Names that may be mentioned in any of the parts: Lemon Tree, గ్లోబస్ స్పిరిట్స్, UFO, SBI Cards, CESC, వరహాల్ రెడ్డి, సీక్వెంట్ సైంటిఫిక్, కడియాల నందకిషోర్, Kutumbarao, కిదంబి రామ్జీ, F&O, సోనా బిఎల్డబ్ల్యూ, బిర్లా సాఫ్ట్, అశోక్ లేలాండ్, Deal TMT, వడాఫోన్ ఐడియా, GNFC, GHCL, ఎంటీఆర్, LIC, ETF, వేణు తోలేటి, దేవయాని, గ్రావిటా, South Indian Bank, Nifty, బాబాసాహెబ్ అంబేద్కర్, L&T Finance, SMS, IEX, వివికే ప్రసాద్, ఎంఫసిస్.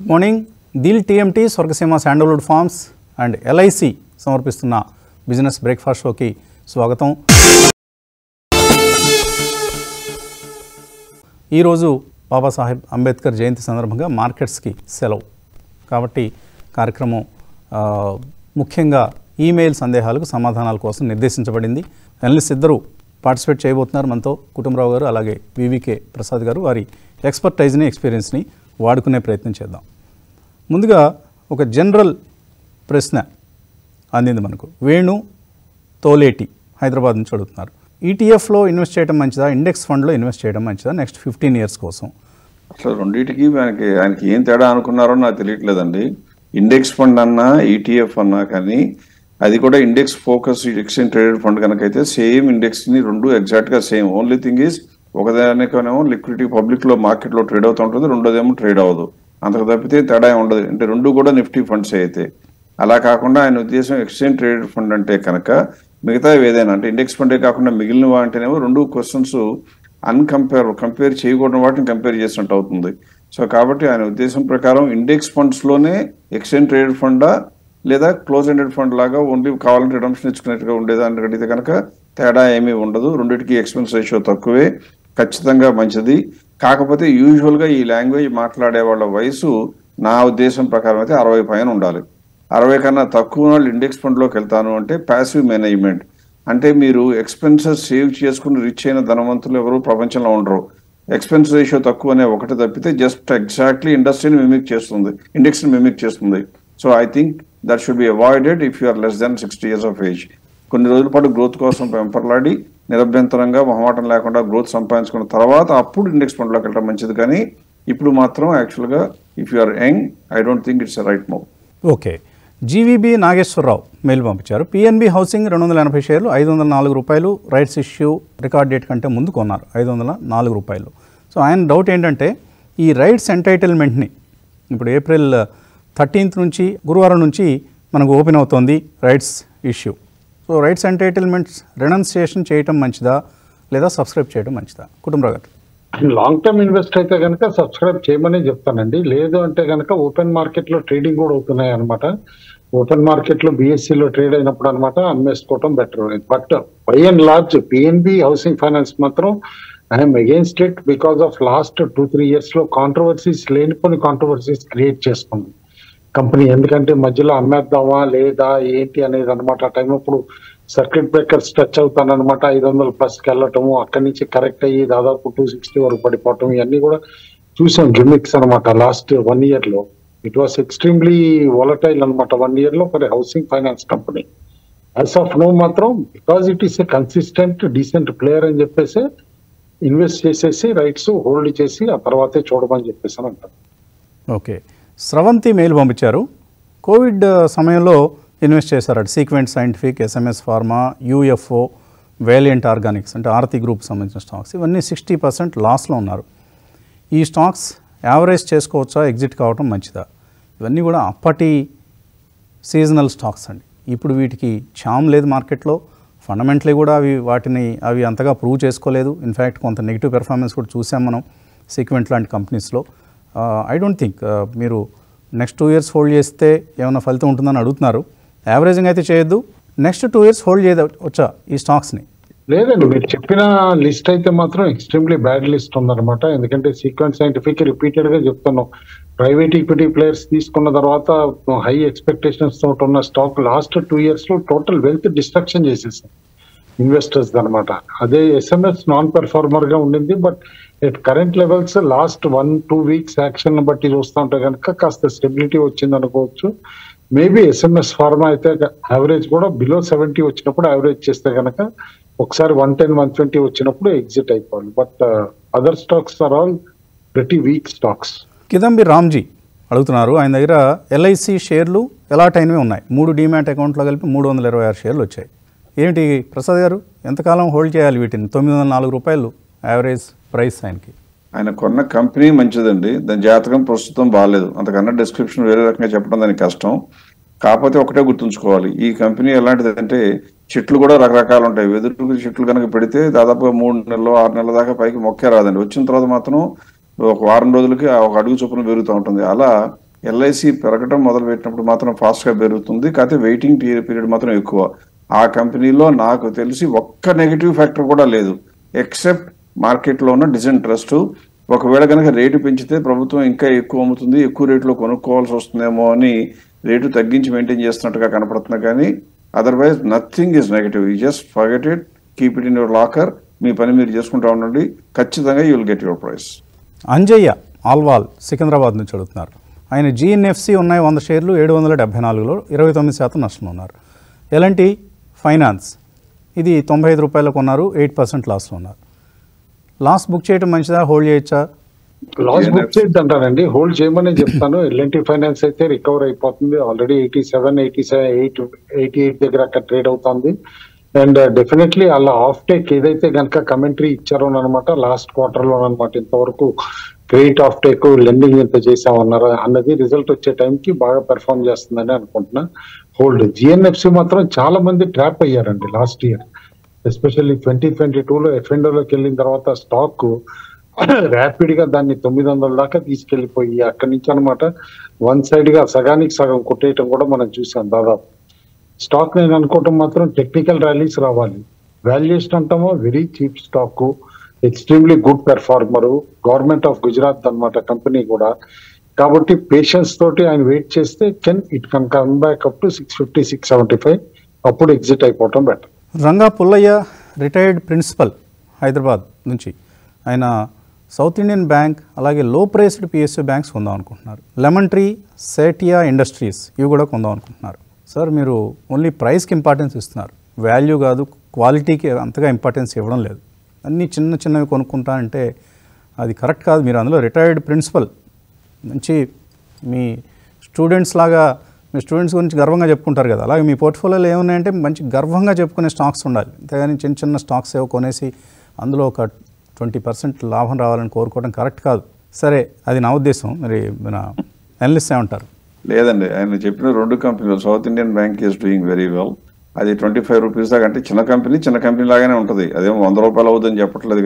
Good morning. Deal TMT, Sorgasema Sandalwood Farms and LIC సమర్పిస్తున్న business breakfast షోకి స్వాగతం. ఈరోజు బాబాసాహెబ్ అంబేద్కర్ జయంతి సందర్భంగా మార్కెట్స్కి సెలవు కాబట్టి కార్యక్రమం ముఖ్యంగా ఈమెయిల్ సందేహాలకు సమాధానాల కోసం నిర్దేశించబడింది. అనలిస్ట్ ఇద్దరు పార్టిసిపేట్ చేయబోతున్నారు. మనతో కుటుంబరావు గారు అలాగే వివికే ప్రసాద్ గారు వారి ఎక్స్పర్టైజ్ని ఎక్స్పీరియన్స్ని వాడుకునే ప్రయత్నం చేద్దాం. ముందుగా ఒక జనరల్ ప్రశ్న అందింది మనకు. వేణు తోలేటి హైదరాబాద్ నుంచి అడుగుతున్నారు, ఈటీఎఫ్లో ఇన్వెస్ట్ చేయడం మంచిదా, ఇండెక్స్ ఫండ్లో ఇన్వెస్ట్ చేయడం మంచిదా నెక్స్ట్ 15 years కోసం? అసలు రెండింటికి ఆయనకి ఏం తేడా అనుకున్నారో నాకు తెలియట్లేదండి. ఇండెక్స్ ఫండ్ అన్నా ఈటీఎఫ్ అన్నా కానీ అది కూడా index focus exchange traded fund కనుక అయితే సేమ్ ఇండెక్స్ని రెండు ఎగ్జాక్ట్గా సేమ్. ఓన్లీ థింగ్ ఈజ్ ఒకదానికేమో లిక్విడిటీ పబ్లిక్లో మార్కెట్లో ట్రేడ్ అవుతూ ఉంటుంది, రెండోదేమో ట్రేడ్ అవ్వదు, అంతకు తప్పితే తేడా ఉండదు. అంటే రెండు కూడా నిఫ్టీ ఫండ్స్ అయితే. అలా కాకుండా ఆయన ఉద్దేశం ఎక్స్చేంజ్ ట్రేడెడ్ ఫండ్ అంటే కనుక మిగతా ఏదైనా అంటే ఇండెక్స్ ఫండే కాకుండా మిగిలినవి అంటేనేమో రెండు క్వశ్చన్స్ కంపేర్ చేయకూడని వాటిని కంపేర్ చేసినట్టు అవుతుంది. సో కాబట్టి ఆయన ఉద్దేశం ప్రకారం ఇండెక్స్ ఫండ్స్లోనే ఎక్స్చేంజ్ ట్రేడెడ్ ఫండా లేదా క్లోజ్ ఎండెడ్ ఫండ్ లాగా ఓన్లీ కావాలంటే రిడమ్షన్ ఇచ్చుకున్నట్టుగా ఉండేదాన్ని అడిగితే కనుక తేడా ఏమీ ఉండదు. రెండింటికి ఎక్స్పెన్స్ రేషియో తక్కువే, ఖచ్చితంగా మంచిది. కాకపోతే యూజువల్గా ఈ లాంగ్వేజ్ మాట్లాడే వాళ్ళ వయసు నా ఉద్దేశం ప్రకారం అయితే 60 పైన ఉండాలి. 60 కన్నా తక్కువ వాళ్ళు ఇండెక్స్ ఫండ్లోకి వెళ్తాను అంటే ప్యాసివ్ మేనేజ్మెంట్ అంటే మీరు ఎక్స్పెన్సెస్ సేవ్ చేసుకుని రిచ్ అయిన ధనవంతులు ఎవరు ప్రపంచంలో ఉండరు. ఎక్స్పెన్స్ రేషియో తక్కువ అనే ఒకటి తప్పితే జస్ట్ ఎగ్జాక్ట్లీ ఇండస్ట్రీని మిమిక్ చేస్తుంది, ఇండెక్స్ని మిమిక్ చేస్తుంది. So I think that should be avoided if you're less than 60 years of age. కొన్ని రోజుల పాటు గ్రోత్ కోసం పెంపర్లాడి నిరభ్యంతరంగా మొహమాటం లేకుండా గ్రోత్ సంపాదించుకున్న తర్వాత అప్పుడు ఇండెక్స్ ఫండ్లోకి వెళ్ళడం మంచిది. కానీ ఇప్పుడు మాత్రం యాక్చువల్గా if you are young I don't think it's right move. Okay, GVB Nageswararao mail పంపించారు. PNB housing 280 shares ₹504, rights issue record date కంటే ముందు కొన్నారు ₹504. సో ఆయన డౌట్ ఏంటంటే ఈ రైట్స్ ఎంటైటిల్మెంట్ని ఇప్పుడు April 13 నుంచి గురువారం నుంచి మనకు ఓపెన్ అవుతోంది rights issue. So rights entitlements renunciation చేయడం మంచిదా లేదా సబ్స్క్రైబ్ చేయడం మంచిదా? కుటుంబరావు గారు, లాంగ్ టర్మ్ ఇన్వెస్ట్ అయితే కనుక సబ్స్క్రైబ్ చేయమని చెప్తానండి. లేదు అంటే కనుక ఓపెన్ మార్కెట్లో ట్రేడింగ్ కూడా అవుతున్నాయి అనమాట. ఓపెన్ మార్కెట్లో బిఎస్సిలో ట్రేడ్ అయినప్పుడు అనమాట అమ్మేసుకోవడం better. But by and large PNB housing finance మాత్రం I'm against it because of last 2-3 yearsలో కాంట్రవర్సీస్ లేనిపోని కాంట్రవర్సీస్ క్రియేట్ చేసుకుంది కంపెనీ. ఎందుకంటే మధ్యలో అమ్మేద్దామా లేదా ఏంటి అనేది అనమాట. ఆ టైం అప్పుడు సర్క్యూట్ బ్రేకర్స్ టచ్ అవుతానమాట, $500+కి వెళ్ళటము, అక్కడి నుంచి కరెక్ట్ అయ్యి దాదాపు 260 వరకు పడిపోవటం, ఇవన్నీ కూడా చూసాం గిమిక్స్ అనమాట. లాస్ట్ 1 yearలో ఇట్ వాస్ ఎక్స్ట్రీమ్లీ వాలటైల్ అనమాట 1 yearలో for housing finance company. As of now మాత్రం because it is a consistent decent player అని చెప్పేసి ఇన్వెస్ట్ చేసేసి రైట్స్ హోల్డ్ చేసి ఆ తర్వాతే చూడమని చెప్పేసి అని అంటారు. ఓకే, స్రవంతి మెయిల్ పంపించారు. కోవిడ్ సమయంలో ఇన్వెస్ట్ చేశారట సీక్వెంట్ సైంటిఫిక్, SMS pharma, UFO, Valiant Organics అంటే ఆర్తి గ్రూప్ సంబంధించిన స్టాక్స్, ఇవన్నీ 60% లాస్లో ఉన్నారు. ఈ స్టాక్స్ యావరేజ్ చేసుకోవచ్చా, ఎగ్జిట్ కావటం మంచిదా? ఇవన్నీ కూడా అప్పటి సీజనల్ స్టాక్స్ అండి. ఇప్పుడు వీటికి ఛామ్ లేదు మార్కెట్లో, ఫండమెంటలీ కూడా అవి అంతగా ప్రూవ్ చేసుకోలేదు. ఇన్ఫ్యాక్ట్ కొంత నెగిటివ్ పెర్ఫార్మెన్స్ కూడా చూసాం మనం సీక్వెంట్ లాంటి కంపెనీస్లో. ఐ డోంట్ థింక్ మీరు నెక్స్ట్ 2 years హోల్డ్ చేస్తే ఏమైనా ఫలితం ఉంటుందని అడుగుతున్నారు. యావరేజింగ్ అయితే చేయొద్దు, నెక్స్ట్ 2 years హోల్డ్ చేయవచ్చా ఈ స్టాక్స్ని? లేదండి, మీరు చెప్పిన లిస్ట్ అయితే మాత్రం ఎక్స్ట్రీమ్లీ బ్యాడ్ లిస్ట్ ఉందన్నమాట. ఎందుకంటే సీక్వెన్స్ సైంటిఫిక్ రిపీటెడ్గా చెప్తున్నాం, ప్రైవేట్ ఈక్విటీ ప్లేయర్స్ తీసుకున్న తర్వాత హై ఎక్స్పెక్టేషన్స్ తోటి ఉన్న స్టాక్ లాస్ట్ 2 yearsలో టోటల్ వెల్త్ డిస్ట్రక్షన్ చేసేసాం ఇన్వెస్టర్స్ అనమాట. అదే SMS నాన్ పెర్ఫార్మర్గా ఉండింది. But at current levels last 1-2 weeks action బట్టి చూస్తూ ఉంటే కనుక కాస్త స్టెబిలిటీ వచ్చింది అనుకోవచ్చు. మేబీ SMS ఫార్మా అయితే యావరేజ్ కూడా బిలో 70 వచ్చినప్పుడు యావరేజ్ చేస్తే కనుక ఒకసారి 110-120 వచ్చినప్పుడు ఎగ్జిట్ అయిపోవాలి. But other stocks are all very weak stocks. కిదంబి రామ్జీ అడుగుతున్నారు, ఆయన దగ్గర LIC షేర్లు అలాట్ అయినవి ఉన్నాయి, 3 డీమ్యాట్ అకౌంట్లో కలిపి 326 shares వచ్చాయి. ఏమిటి ప్రసాద్ గారు, ఎంతకాలం హోల్డ్ చేయాలి వీటిని? ₹904 యావరేజ్ ప్రైస్ ఆయనకి. ఆయన కొన్న కంపెనీ మంచిదండి, దాని జాతకం ప్రస్తుతం బాగాలేదు, అంతకన్నా డిస్క్రిప్షన్ వేరే రకంగా చెప్పడం దానికి కష్టం. కాకపోతే ఒకటే గుర్తుంచుకోవాలి, ఈ కంపెనీ ఎలాంటిదంటే చెట్లు కూడా రకరకాలు ఉంటాయి. వెదురు చెట్లు కనుక పెడితే దాదాపుగా 3-6 నెలల దాకా పైకి మొక్కే రాదండి. వచ్చిన తర్వాత మాత్రం ఒక వారం రోజులకి ఒక అడుగు చొప్పున పెరుగుతూ ఉంటుంది. అలా LIC Parakatam Mother Vetnam Fasca Berutundi, Kate waiting period Matram Yukua. Our company loan Nakotelsi Waka negative factor Koda Ledu, except market loan disinterest to Wakaveda Ganaka rate pinchite, Probutu Inka Yukuamutundi, Yukurate Lokono calls Osnamoni, rate to Taginch maintain just Nataka Kanapatnagani. Otherwise, nothing is negative. You just forget it, keep it in your locker. You will get your price. Anjaya, Alwal, Sikandrabad Nichalutunar. I know GNFC on the share Lu, Edwanda Dabhanalur, Iravitami Satanash L&T Finance. Idi Tombai Rupala Konaru, 8% loss owner. Last book chate Mancha, whole yecha. Last book chate Dantanandi, whole German and Japano, L&T Finance recovery already 87, 87, 88 the Graka trade out on the. And definitely, alla off take either ganka commentary icharon anamata last quarter lo anamata intavarku great off take lending enta chesa unnara annadi result vache time ki baga perform chestundani anukuntunna hold GNFC matram chaala mandi trap ayyarandi last year especially 2022 lo F&O lo kellin tarvata stock rapid ga danni 900 daaka teeskellipoyi akkadi nunchi anamata one side ga saganiki sagam kotteyadam kuda manam chusam dadapu. Stock ne matron technical rallies ravali. Valuation antamo very cheap stock ko, extremely good performer. Government of Gujarat Danmata company goda. Kaboti patience thoti and wait cheste can it can come back up to 650, 675. Upward exit I bottom bet. Ranga Pullaya retired principal Hyderabad nunchi. Aina South Indian Bank alage low priced PSU banks konda anukuntunaru. Lemon Tree, Satia Industries ivu goda konda anukuntunaru. Sir, you only price importance is not value, quality importance is not there. And you can't get it correct. You are retired principal. You students laga students gurinchi garvanga cheptuntaru kada alage mee portfolio lo em unnayante manchi garvanga cheptukone stocks undali antegani chinna chinna stocks evo konesi andulo oka 20% లాభం రావాలని కోరుకోవడం correct కాదు. సరే అది నా ఉద్దేశం. మరి మన అనలిస్ట్ ఏమంటారు? And Japan company, South Indian Bank is doing very well. That 25 rupees China company lagan onto the Andropala than Japatla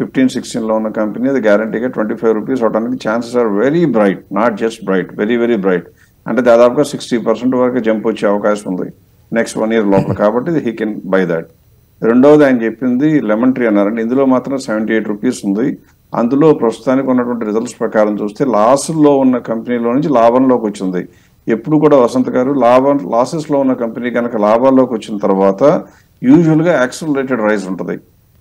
15-16 loan company, the guarantee 25 rupees automatic chances are very bright, not just bright, very, very bright. And the other 60% work jump only. Next 1 year local carbon, he can buy that. Rundo than Japan the Lemon Tree and Indulo Matra 78 rupees on the Andulo Prostanic on results per Karanjuste, last loan a company loan is Lavan Locuchundi. Epuka Vasantakaru, Lavan, losses loan a company can Lava Locuchun Travata, usually accelerated rise onto the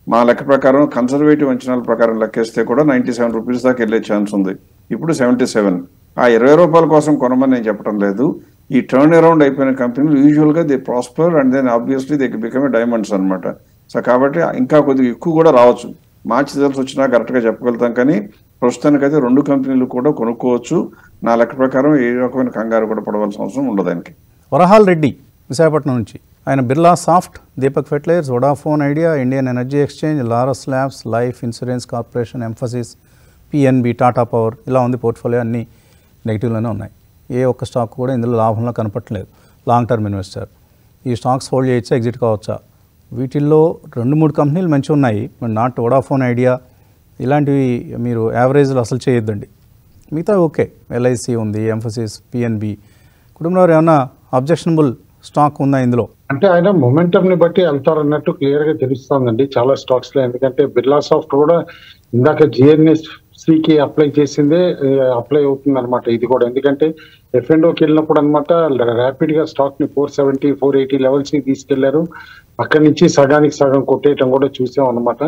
Malaka Prakaran, conservative and channel Prakaran Lakeste Koda, 97 rupees the Kele chance on the. You put 77. I Reropal Kosam Konoman and Japan Ledu. You turn around a company, usually they prosper and then obviously they become a diamond sun matter. Sakavati, Inka Kudu Kugoda Rautsu. March results వచ్చినా correct గా చెప్పగలుగుతాం కానీ ప్రస్తుతానికి అయితే రెండు కంపెనీలు కూడా కొనుక్కోవచ్చు. నా లెక్క ప్రకారం ఏ రకమైన కంగారు కూడా పడవలసిన అవసరం ఉండదు. దానికి వరహాల్ రెడ్డి విశాఖపట్నం నుంచి ఆయన బిర్లా సాఫ్ట్, Deepak fertilisers, వడాఫోన్ ఐడియా, Indian Energy Exchange, Laurus Labs, Life Insurance Corporation, ఎంఫసిస్, PNB, Tata power ఇలా ఉంది పోర్ట్ఫోలియో. అన్ని నెగిటివ్లోనే ఉన్నాయి. ఏ ఒక్క స్టాక్ కూడా ఇందులో లాభంలో కనపట్టలేదు. లాంగ్ టర్మ్ ఇన్వెస్టర్ ఈ స్టాక్స్ హోల్డ్ చేయొచ్చా, ఎగ్జిట్ కావచ్చా? వీటిల్లో రెండు మూడు కంపెనీలు మంచి ఉన్నాయి. నాట్ వడాఫోన్ ఐడియా ఇలాంటివి మీరు యావరేజ్లో అసలు చేయొద్దండి. మిగతా ఓకే, ఎల్ఐసి ఉంది, ఎంఫసిస్, పిఎన్బి. కుటుంబంలో ఏమైనా అబ్జెక్షనబుల్ స్టాక్ ఉందా ఇందులో? అంటే ఆయన మొమెంటమ్ని బట్టి వెళ్తారన్నట్టు క్లియర్గా తెలుస్తుందండి చాలా స్టాక్స్లో. ఎందుకంటే బిర్లా సాఫ్ట్ కూడా ఇందాక జిఎన్ఎస్సికి అప్లై చేసిందే అప్లై అవుతుంది అనమాట. ఇది కూడా ఎందుకంటే ఎఫ్ఎండ్ఓకి వెళ్ళినప్పుడు అనమాట ర్యాపిడ్గా స్టాక్ని 470, 480 లెవెల్స్కి తీసుకెళ్లారు. అక్కడి నుంచి సగానికి సగం కొట్టేయటం కూడా చూసాం అనమాట.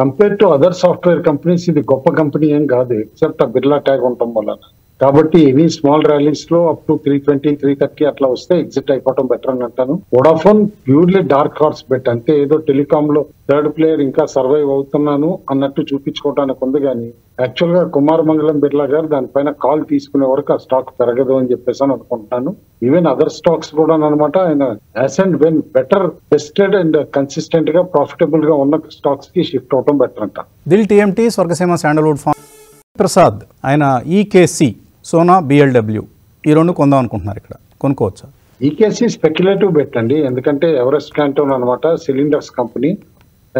Compare to other software companies ఇది గొప్ప కంపెనీ ఏం కాదు, ఎక్సెప్ట్ ఆ బిర్లా ట్యాగ్ ఉండటం వల్ల. కాబట్టి ఎనీ స్మాల్ ర్యాలీస్ లో అప్ టు 320, 330 అట్లా వస్తే ఎగ్జిట్ అయిపోవడం బెటర్ అని అంటాను. Vodafone purely dark horse bet అంతే. ఏదో టెలికామ్ లో థర్డ్ ప్లేయర్ ఇంకా సర్వైవ్ అవుతున్నాను అన్నట్టు చూపించుకోవడానికి ఉంది. కానీ యాక్చువల్ గా కుమార్ మంగళం బిర్లా గారు దానిపైన కాల్ తీసుకునే వరకు ఆ స్టాక్ పెరగదు అని చెప్పేసి అని అనుకుంటాను. ఈవెన్ అదర్ స్టాక్స్ కూడా అనమాట ఆయన as and when better tested and consistent గా ప్రాఫిటబుల్ గా ఉన్న స్టాక్స్ కి షిఫ్ట్ అవడం బెటర్ అంట. దిల్ టీఎంటీ స్వర్గసీమ శాండల్వుడ్ ఫార్మ్ ప్రసాద్ ఆయన ఈకేసీ సోనా బిఎల్డబ్ల్యూ ఈ రెండు కొందాం అనుకుంటున్నారు. ఇక్కడ కొనుక్కోవచ్చా? ఈకేసీ స్పెక్యులేటివ్ బెట్ అండి. ఎందుకంటే ఎవరెస్ట్ క్యాంటోన్ అనమాట, cylinders company.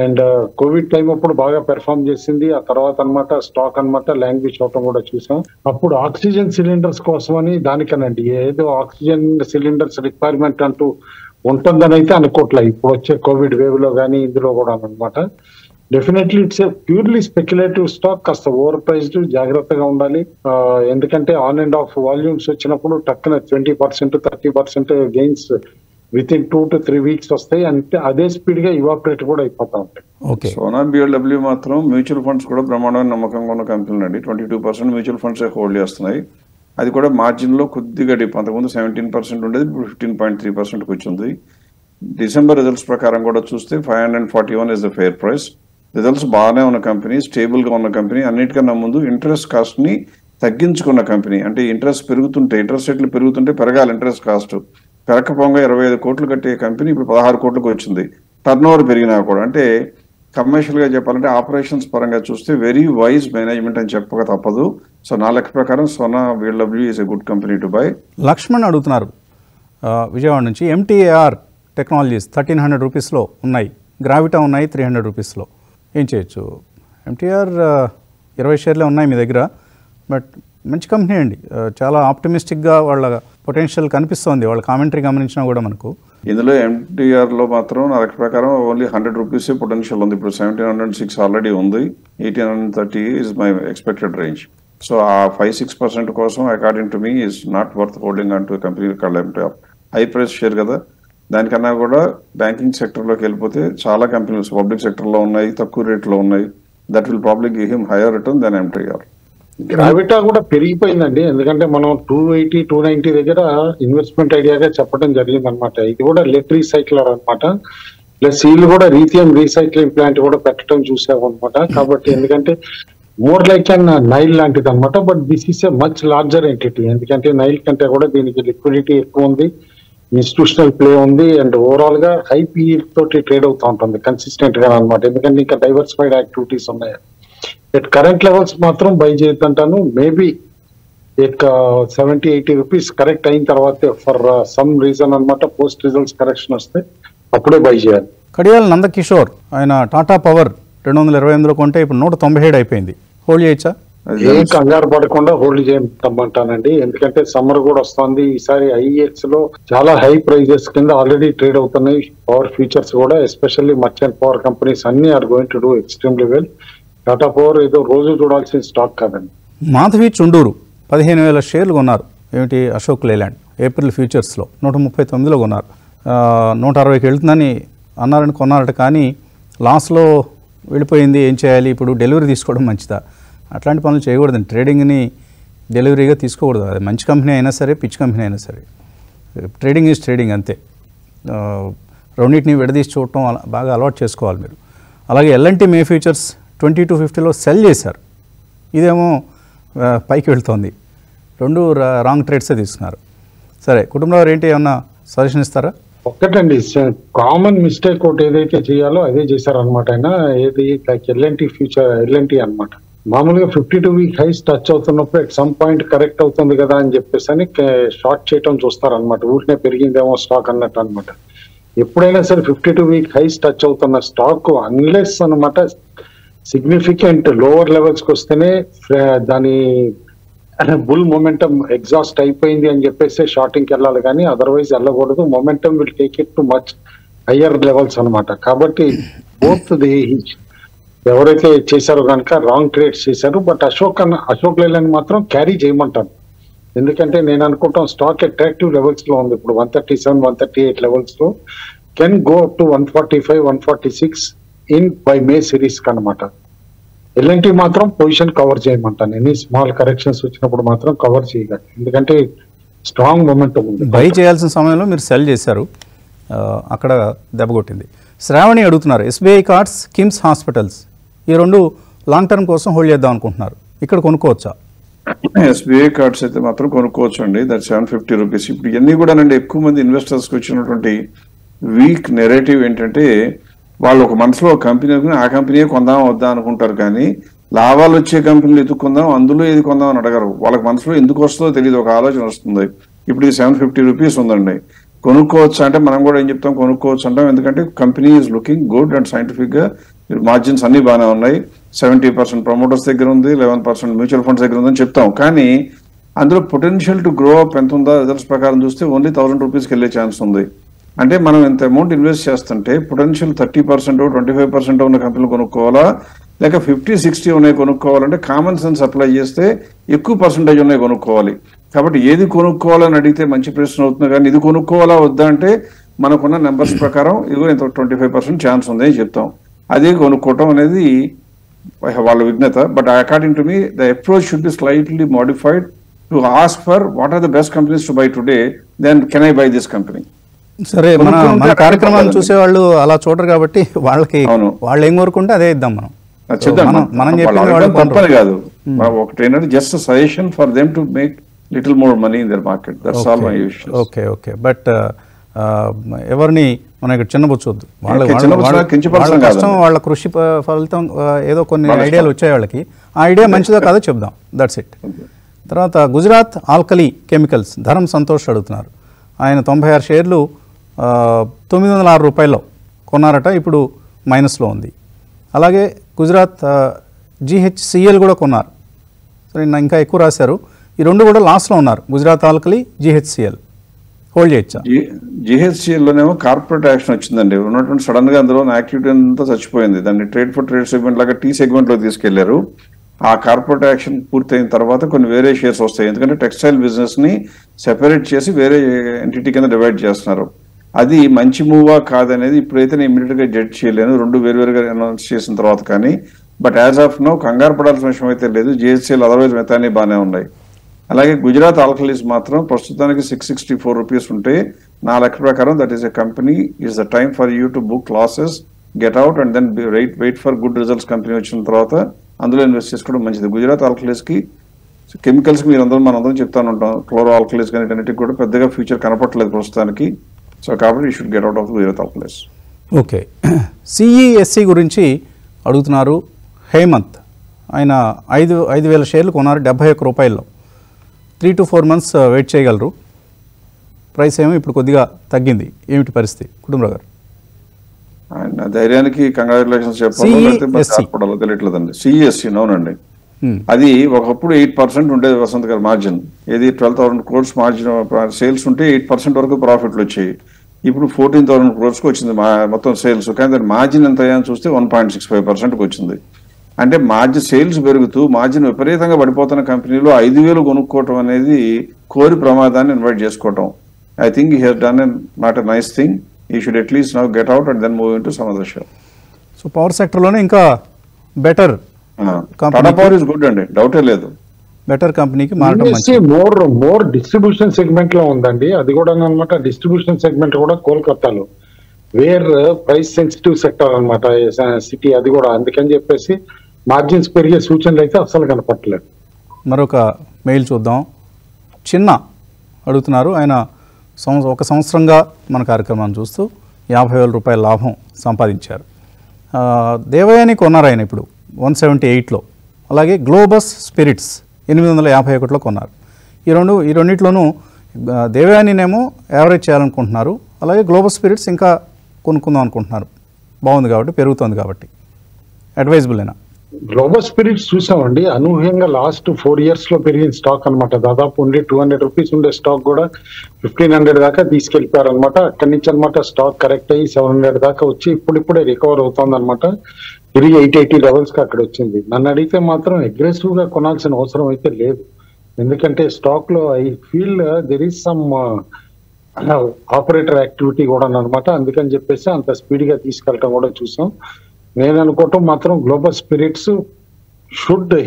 And COVID time uppudu baga perform chesindi aa tarvata anamata stock anamata language shop kuda chusam appudu oxygen cylinders kosmani danikanandi edo oxygen cylinders requirement antu untundani aithe anukotla ippudu vache COVID wave lo gaani indulo kuda anamata definitely it's a purely speculative stock kasta overpriced jagrataga undali endukante on and off volumes vachinappudu takkana 20% 30% gains within 2 to 3 weeks వస్తాయి, అంటే అదే speed గా evaporate కూడా అయిపోతా ఉంటాయి. Okay, సోనా బిఎల్డబ్ల్యూ మాత్రం mutual funds కూడా బ్రహ్మాండమైన నమ్మకంగా ఉన్న కంపెనీలు అండి. 22% మ్యూచువల్ ఫండ్స్ హోల్డ్ చేస్తున్నాయి. అది కూడా మార్జిన్ లో కొద్దిగా డిప్, అంతకుముందు 17% ఉండేది, ఇప్పుడు 15.3%కి వచ్చింది. డిసెంబర్ రిజల్ట్స్ ప్రకారం కూడా చూస్తే 541 is the fair price. Results బాగానే ఉన్న కంపెనీ, స్టేబుల్ గా ఉన్న కంపెనీ, అన్నిటికన్నా ముందు ఇంట్రెస్ట్ కాస్ట్ ని తగ్గించుకున్న కంపెనీ. అంటే ఇంట్రెస్ట్ పెరుగుతుంటే, ఇంట్రెస్ట్ రేట్లు పెరుగుతుంటే పెరగాలి ఇంట్రెస్ట్ కాస్ట్, పెరకపోగా 25 కోట్లు కట్టే కంపెనీ ఇప్పుడు 16 కోట్లకు వచ్చింది. టర్న్ ఓవర్ పెరిగినా కూడా, అంటే కమర్షియల్గా చెప్పాలంటే ఆపరేషన్స్ పరంగా చూస్తే వెరీ వైజ్ మేనేజ్మెంట్ అని చెప్పక తప్పదు. సో నా లెక్క ప్రకారం సోనా బిఎల్డబ్ల్యూ is a good company to buy. Laxman అడుగుతున్నారు విజయవాడ నుంచి, ఎంటీఏఆర్ టెక్నాలజీస్ 1300 రూపీస్లో ఉన్నాయి, గ్రావిటా ఉన్నాయి 300 రూపీస్లో, ఏం చేయొచ్చు? ఎంటీఆర్ 20 షేర్లే ఉన్నాయి మీ దగ్గర, బట్ మంచి కంపెనీ అండి, చాలా ఆప్టిమిస్టిక్గా వాళ్ళ పొటెన్షియల్ కనిపిస్తోంది, వాళ్ళ కామెంటరీ గమనించినా కూడా మనకు. ఇందులో ఎంటీఆర్లో మాత్రం నా లెక్క ప్రకారం ఓన్లీ 100 రూపీసే పొటెన్షియల్ ఉంది. ఇప్పుడు 1706 ఆల్రెడీ ఉంది, 1830 is my expected range. So ఆ 5-6% కోసం according to me is not worth holding అంటూ కంపెనీ కళ్ళ హై ప్రైస్ షేర్ కదా. దానికన్నా కూడా బ్యాంకింగ్ సెక్టర్లోకి వెళ్ళిపోతే చాలా కంపెనీస్ పబ్లిక్ సెక్టర్లో ఉన్నాయి, తక్కువ రేట్లో ఉన్నాయి. That will probably give him higher return then ఎంటీఆర్. గ్రావిటా కూడా పెరిగిపోయిందండి, ఎందుకంటే మనం 280-290 దగ్గర ఇన్వెస్ట్మెంట్ ఐడియాగా చెప్పడం జరిగింది అనమాట. ఇది కూడా లెట్ రీసైక్లర్ అనమాట, ప్లస్ వీళ్ళు కూడా రీథియం రీసైక్లింగ్ ప్లాంట్ కూడా పెట్టడం చూసాం అనమాట. కాబట్టి ఎందుకంటే మోర్ లైక్ అండ్ నైల్ లాంటిది అనమాట, but this is a much larger entity. ఎందుకంటే నైల్ కంటే కూడా దీనికి లిక్విడిటీ ఎక్కువ ఉంది, ఇన్స్టిట్యూషనల్ ప్లే ఉంది, అండ్ ఓవరాల్ గా హై పీఈ తోటి ట్రేడ్ అవుతూ ఉంటుంది కన్సిస్టెంట్ గా అనమాట. ఎందుకంటే ఇంకా డైవర్సిఫైడ్ యాక్టివిటీస్ ఉన్నాయి. ఎట్ కరెంట్ లెవెల్స్ మాత్రం బై చేయొద్దంటాను, మేబీ 70-80 రూపీస్ కరెక్ట్ అయిన తర్వాత ఫర్ సమ్ రీజన్ అనమాట, పోస్ట్ రిజల్ట్స్ కరెక్షన్ వస్తే అప్పుడే బై చేయాలి. కడియాల నందకిషోర్, ఆయన టాటా పవర్ 228లో కొంటే ఇప్పుడు 197 అయిపోయింది, హోల్డ్ చేయొచ్చా? ఏం కంగారు పడకుండా హోల్డ్ చేయమంటానండి, ఎందుకంటే సమ్మర్ కూడా వస్తుంది. ఈసారి IEX లో చాలా హై ప్రైజెస్ కింద ఆల్రెడీ ట్రేడ్ అవుతున్నాయి పవర్ ఫ్యూచర్స్ కూడా, ఎస్పెషల్లీ మర్చెంట్ పవర్ కంపెనీస్ అన్ని are going to do extremely well. Tata power ఏదో రోజు చూడాల్సిన స్టాక్ కాదండి. మాధవి చుండూరు 15,000 షేర్లు కొన్నారు, ఏమిటి అశోక్ లేలాండ్, ఏప్రిల్ ఫ్యూచర్స్లో 139లో కొన్నారు, 160కి వెళ్తుందని అన్నారని కొన్నారట, కానీ లాస్లో వెళ్ళిపోయింది. ఏం చేయాలి ఇప్పుడు? డెలివరీ తీసుకోవడం మంచిదా? అట్లాంటి పనులు చేయకూడదండి, ట్రేడింగ్ని డెలివరీగా తీసుకోకూడదు. అది మంచి కంపెనీ అయినా సరే, పిచ్చి కంపెనీ అయినా సరే, ట్రేడింగ్ ఈజ్ ట్రేడింగ్ అంతే. రెండింటిని విడదీసి చూడటం బాగా అలవాటు చేసుకోవాలి మీరు. అలాగే L&T మే ఫ్యూచర్స్ 2250లో సెల్ చేశారు, ఇదేమో పైకి వెళ్తోంది, రెండు రాంగ్ ట్రేడ్సే తీసుకున్నారు. సరే కుటుంబంలో ఏంటి, ఏమన్నా సజెషన్ ఇస్తారా? ఒక్కటండి, కామన్ మిస్టేక్ ఒకటి ఏదైతే చేయాలో అదే చేశారనమాట ఆయన. ఏది? L&T ఫ్యూచర్, L&T అనమాట. మామూలుగా 52 వీక్ హైస్ టచ్ అవుతున్నప్పుడు ఎట్ సమ్ పాయింట్ కరెక్ట్ అవుతుంది కదా అని చెప్పేసి అని షార్ట్ చేయటం చూస్తారనమాట, ఊరినే పెరిగిందేమో స్టాక్ అన్నట్టు అనమాట. ఎప్పుడైనా సరే 52 వీక్ హైస్ టచ్ అవుతున్న స్టాక్ అన్లెస్ అనమాట సిగ్నిఫికెంట్ లోవర్ లెవెల్స్కి వస్తేనే దాని బుల్ మొమెంటం ఎగ్జాస్ట్ అయిపోయింది అని చెప్పేసి షార్టింగ్కి వెళ్ళాలి, కానీ అదర్వైజ్ వెళ్ళకూడదు. Momentum will take it to much higher levels అనమాట. కాబట్టి బోత్ ది ఎవరైతే చేశారో కనుక రాంగ్ ట్రేడ్స్ చేశారు. బట్ అశోక్ లేలాండ్ మాత్రం క్యారీ చేయమంటాను, ఎందుకంటే నేను అనుకుంటాం స్టాక్ అట్రాక్టివ్ లెవెల్స్లో ఉంది ఇప్పుడు, 137-138 లెవెల్స్లో, can go to 145-146 in by May series అనమాట. L&T మాత్రం పొజిషన్ కవర్ చేయమంటాను, ఎన్ని స్మాల్ కరెక్షన్స్ వచ్చినప్పుడు మాత్రం కవర్ చేయగలి, ఎందుకంటే స్ట్రాంగ్ మొమెంటం ఉంది. బై చేయాల్సిన సమయంలో మీరు సెల్ చేశారు, అక్కడ దెబ్బకొట్టింది. శ్రావణి అడుగుతున్నారు, SBI కార్డ్స్, కిమ్స్ హాస్పిటల్స్, ఈ రెండు లాంగ్ టర్మ్ కోసం హోల్డ్ చేద్దాం అనుకుంటున్నారు, ఇక్కడ కొనుక్కోవచ్చా? SBI కార్డ్స్ అయితే మాత్రం కొనుక్కోవచ్చు అండి, దాని 750 రూపీస్. ఇప్పుడు ఇవన్నీ కూడా అండి ఎక్కువ మంది ఇన్వెస్టర్స్కి వచ్చినటువంటి వీక్ నెరేటివ్ ఏంటంటే, వాళ్ళు ఒక మనసులో ఒక కంపెనీ అనుకుని ఆ కంపెనీయే కొందాం వద్దాం అనుకుంటారు, కానీ లాభాలు వచ్చే కంపెనీలు ఎదుర్కొందాం అందులో ఏది కొందాం అని అడగరు. వాళ్ళకి మనసులో ఎందుకు వస్తుందో తెలియదు, ఒక ఆలోచన వస్తుంది. ఇప్పుడు 750 రూపీస్ ఉందండి, కొనుక్కోవచ్చు అంటే మనం కూడా ఏం చెప్తాం, కొనుక్కోవచ్చు అంటాం. ఎందుకంటే company is looking good and సైంటిఫిక్గా మార్జిన్స్ అన్ని బాగానే ఉన్నాయి, 70% ప్రమోటర్స్ దగ్గర ఉంది, 11% మ్యూచువల్ ఫండ్స్ దగ్గర ఉందని చెప్తాం. కానీ అందులో పొటెన్షియల్ టు గ్రో అప్ ఎంత ఉందా రిజల్ట్స్ ప్రకారం చూస్తే ఓన్లీ 1000 రూపీస్కి వెళ్ళే ఛాన్స్ ఉంది. అంటే మనం ఎంత అమౌంట్ ఇన్వెస్ట్ చేస్తుంటే పొటెన్షియల్ 30%, 25% ఉన్న కంపెనీలు కొనుక్కోవాలా, లేక 50-60 ఉన్నాయి కొనుక్కోవాలంటే కామన్ సెన్స్ అప్లై చేస్తే ఎక్కువ పర్సంటేజ్ ఉన్నాయి కొనుక్కోవాలి. కాబట్టి ఏది కొనుక్కోవాలని అడిగితే మంచి ప్రశ్న అవుతుంది. కానీ ఇది కొనుక్కోవాలా వద్దా అంటే మనకున్న నెంబర్స్ ప్రకారం ఇదిగో ఇంత 25% ఛాన్స్ ఉంది అని చెప్తాం. అదే కొనుక్కోవటం అనేది వాళ్ళ విజ్ఞత. But according to me the approach should be slightly modified to ask for what are the best companies to buy today, then can I buy this company. సరే, మన కార్యక్రమాలు చూసేవాళ్ళు అలా చూడరు కాబట్టి వాళ్ళకి వాళ్ళు ఏం కోరుకుంటే అదే ఇద్దాం. మనం చెప్పని కాదు, ఒకటి ఏంటంటే just suggestion for them to make little more money in the market. Okay okay, but ఎవరిని మనం ఇక్కడ చిన్నబుచ్చొద్దు. వాళ్ళ కృషి ఫలితం ఏదో కొన్ని ఐడియాలు వచ్చాయి వాళ్ళకి, ఆ ఐడియా మంచిదో కాదో చెప్దాం, దట్స్ ఇట్. తర్వాత గుజరాత్ ఆల్కలీ కెమికల్స్ ధరం సంతోష్ అడుగుతున్నారు. ఆయన 96 షేర్లు 906 రూపాయల్లో కొన్నారట, ఇప్పుడు మైనస్లో ఉంది. అలాగే గుజరాత్ GHCL కూడా కొన్నారు, సరే ఇంకా ఎక్కువ రాశారు. ఈ రెండు కూడా లాస్లో ఉన్నారు, గుజరాత్ ఆల్కలీ, GHCL హోల్డ్ చేయొచ్చా? GHCLలోనేమో కార్పొరేట్ యాక్షన్ వచ్చిందండి, ఉన్నటువంటి సడన్గా అందులో యాక్టివిటీ అంతా చచ్చిపోయింది. దాన్ని ట్రేడ్ ఫర్ ట్రేడ్ సెగ్మెంట్ లాగా టీ సెగ్మెంట్లో తీసుకెళ్లారు. ఆ కార్పొరేట్ యాక్షన్ పూర్తయిన తర్వాత కొన్ని వేరే షేర్స్ వస్తాయి, ఎందుకంటే టెక్స్టైల్ బిజినెస్ని సెపరేట్ చేసి వేరే ఎంటిటీ కింద డివైడ్ చేస్తున్నారు. అది మంచి మూవా కాదనేది ఇప్పుడైతే నేను ఇమీడియట్గా జడ్జ్ చేయలేను, రెండు వేరువేరుగా అనౌన్స్ చేసిన తర్వాత. కానీ బట్ యాజ్ ఆఫ్ నో కంగారు పడాల్సిన విషయం అయితే లేదు. GHCL అదర్వైజ్ మెతానే బాగానే ఉన్నాయి. అలాగే గుజరాత్ ఆల్కలీస్ మాత్రం ప్రస్తుతానికి 664 రూపీస్ ఉంటే నా లెక్క ప్రకారం that is a company is the time for you to book losses, get out and then wait for good results. Company వచ్చిన తర్వాత అందులో ఇన్వెస్ట్ చేసుకోవడం మంచిది. గుజరాత్ ఆల్కలీస్కి కెమికల్స్కి మనందరం చెప్తాను ఉంటాం, క్లోరో ఆల్కలీస్ కానీ అన్నిటికి కూడా పెద్దగా ఫ్యూచర్ కనపడలేదు ప్రస్తుతానికి. సో కాబట్టి you should get out of Gujarat alkalis. Okay, CESC గురించి అడుగుతున్నారు హేమంత్. ఆయన 5,000 షేర్లు కొన్నారు 71 రూపాయల్లో, 3 to 4 months వెయిట్ చేయగలరు. ప్రైస్ ఏమో ఇప్పుడు కొద్దిగా తగ్గింది, ఏమిటి పరిస్థితి కుటుంబరావు గారు? ఆయన ధైర్యానికి కంగ్రాచులేషన్స్ చెప్పాలి, తెలియట్లేదండి. CESC అవునండి, అది ఒకప్పుడు 8% ఉండేది వసంత్ గారి మార్జిన్, ఏది 12,000 crores మార్జిన్ సేల్స్ ఉంటే 8% వరకు ప్రాఫిట్లు వచ్చాయి. ఇప్పుడు 14,000 crores వచ్చింది మొత్తం సేల్స్. కానీ దాని మార్జిన్ ఎంత అయ్యాయని చూస్తే 1.65% వచ్చింది. అంటే మార్జిన్ సేల్స్ పెరుగుతూ మార్జిన్ విపరీతంగా పడిపోతున్న కంపెనీలో 5,000 కొనుక్కోవటం అనేది కోరి ప్రమాదాన్ని ఇన్వైట్ చేసుకోవటం. I think he has done not a nice thing, you should at least now get out and then move in to some other share. So power సెక్టర్లోనే ఇంకా better, Tata power is good అండి, డౌటే లేదు. బెటర్ కంపెనీకి more distribution segment లో ఉందండి, అది కూడా అనమాట. డిస్ట్రిబ్యూషన్ సెగ్మెంట్ కూడా కోల్కతాలో వేర్ ప్రైస్ సెన్సిటివ్ సెక్టర్ అనమాట సిటీ, అది కూడా. అందుకని చెప్పేసి మార్జిన్స్ పెరిగే సూచనలు అయితే అసలు కనపట్టలేదు. మరొక మెయిల్ చూద్దాం, చిన్న అడుగుతున్నారు. ఆయన 1 సంవత్సరంగా మన కార్యక్రమాన్ని చూస్తూ 50,000 రూపాయల లాభం సంపాదించారు. దేవయాని కొన్నారు ఆయన ఇప్పుడు 178లో. అలాగే గ్లోబస్ స్పిరిట్స్ 851లో కొన్నారు. ఈ రెండింటిలోనూ దేవయానినేమో యావరేజ్ చేయాలనుకుంటున్నారు, అలాగే గ్లోబస్ స్పిరిట్స్ ఇంకా కొనుక్కుందాం అనుకుంటున్నారు, బాగుంది కాబట్టి, పెరుగుతుంది కాబట్టి. అడ్వైజబుల్ అయినా గ్లోబస్ స్పిరిట్స్ చూసామండి, అనూహ్యంగా లాస్ట్ 4 years లో పెరిగిన స్టాక్ అనమాట. దాదాపు ఉండే 200 రూపీస్ ఉండే స్టాక్ కూడా 1500 దాకా తీసుకెళ్లిపోయారు అనమాట. అక్కడి నుంచి అనమాట స్టాక్ కరెక్ట్ అయ్యి 700 దాకా వచ్చి ఇప్పుడిప్పుడే రికవర్ అవుతుంది అనమాట. తిరిగి 880 levels కి అక్కడ వచ్చింది. నన్ను అడిగితే మాత్రం అగ్రెసివ్ గా కొనాల్సిన అవసరం అయితే లేదు, ఎందుకంటే స్టాక్ లో I feel there is some operator activity కూడా అనమాట. అందుకని చెప్పేసి అంత స్పీడ్ గా తీసుకెళ్ళటం కూడా చూసాం. నేను అనుకోవటం మాత్రం global spirits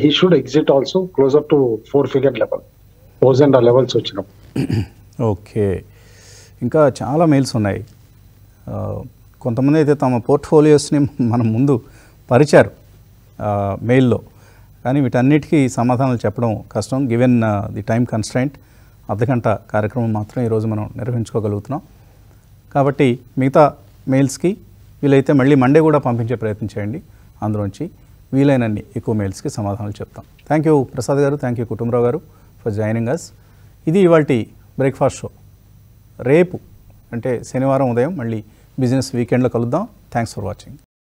he should exit also closer to 4 figure level, 1000 levels వచ్చినప్పుడు. ఓకే, ఇంకా చాలా మెయిల్స్ ఉన్నాయి. కొంతమంది అయితే తమ పోర్ట్ఫోలియోస్ని మనం ముందు పరిచారు మెయిల్లో, కానీ వీటన్నిటికీ సమాధానాలు చెప్పడం కష్టం గివెన్ ది టైం కన్స్ట్రైంట్. అర్ధగంట కార్యక్రమం మాత్రం ఈరోజు మనం నిర్వహించుకోగలుగుతున్నాం. కాబట్టి మిగతా మెయిల్స్కి వీలైతే మళ్ళీ మండే కూడా పంపించే ప్రయత్నం చేయండి, అందులోంచి వీలైనన్ని ఎక్కువ మెయిల్స్కి సమాధానాలు చెప్తాం. థ్యాంక్ యూ ప్రసాద్ గారు, థ్యాంక్ యూ కుటుంబరావు గారు ఫర్ జాయినింగ్ అస్. ఇది ఇవాళ బ్రేక్ఫాస్ట్ షో. రేపు అంటే శనివారం ఉదయం మళ్ళీ బిజినెస్ వీకెండ్లో కలుద్దాం. Thanks for watching.